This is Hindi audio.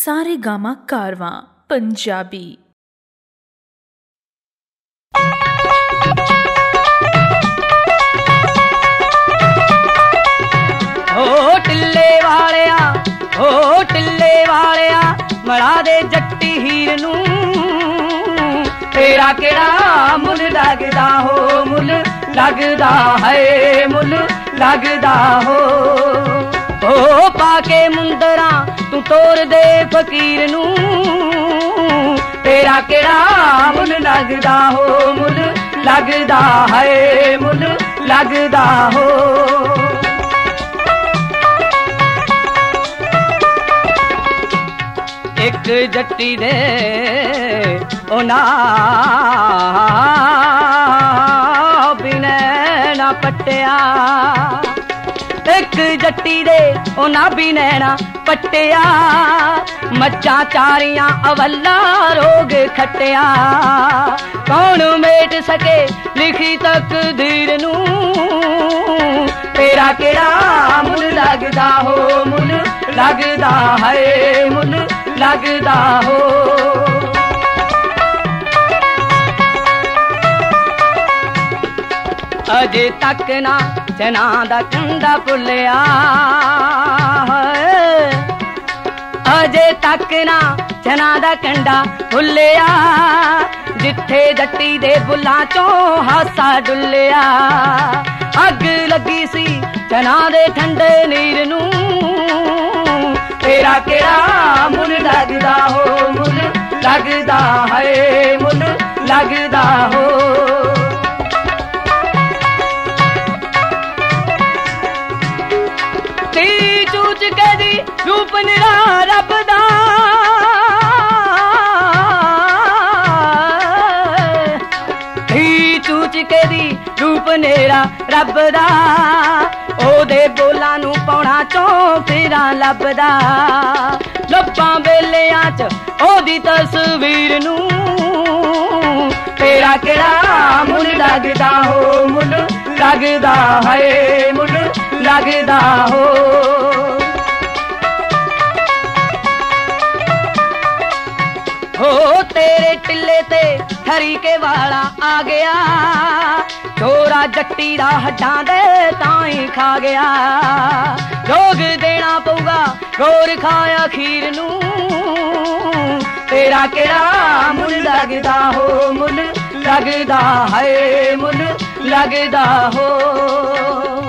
सारेगामा कारवां पंजाबी। ओ टिल्ले वालिया मिला दे जट्टी हीर नू, तेरा केड़ा मुल लगदा हो, मुल लगदा है, मुल लगदा हो। ओ पाके मुंदरा तू तोर दे फकीर नू, तेरा केड़ा मुल लगदा हो, मुल लगदा है, मुल लगदा हो। एक जट्टी दे ओना बिना ना पट्टिया, एक जट्टी दे ओना बिना ना पट्टिया, मच्छा चारिया अवला रोग खट्टिया, कौन मेट सके लिखी तकदीर नू, तेरा केड़ा मुल लगदा हो, मुल लगदा है, मुल लगदा हो। अजे तक ना चना दा कंडा भुलिया, अजे तक ना चना दा कंडा भुलिया, जिथे जट्टी दे बुला चो हासा डुलिया, अग लगी सी चना दे ठंडे नीर नू, तेरा केड़ा मुल लगदा हो, मुल लगदा है, मुल लगदा हो। ती चूच के दी रूप निरा रब दा, ती चूच के दी रूप निरा रब दा, ओदे बोला नू पौना चो फिरा लभदा, लब्बां बेलियां च ओदी तस्वीर नू, तेरा केड़ा मुल लगदा हो, मुल लगदा है, मुल लगदा हो। हो तेरे टिल्ले ते ठरी के वाला आ गया, छोरा जट्टी दा हड्डां दे ताई खा गया, रोग देना पऊगा गोर खाया खीर नू, तेरा केड़ा मुल लगदा हो, मुल लगदा है, मुल लगदा हो।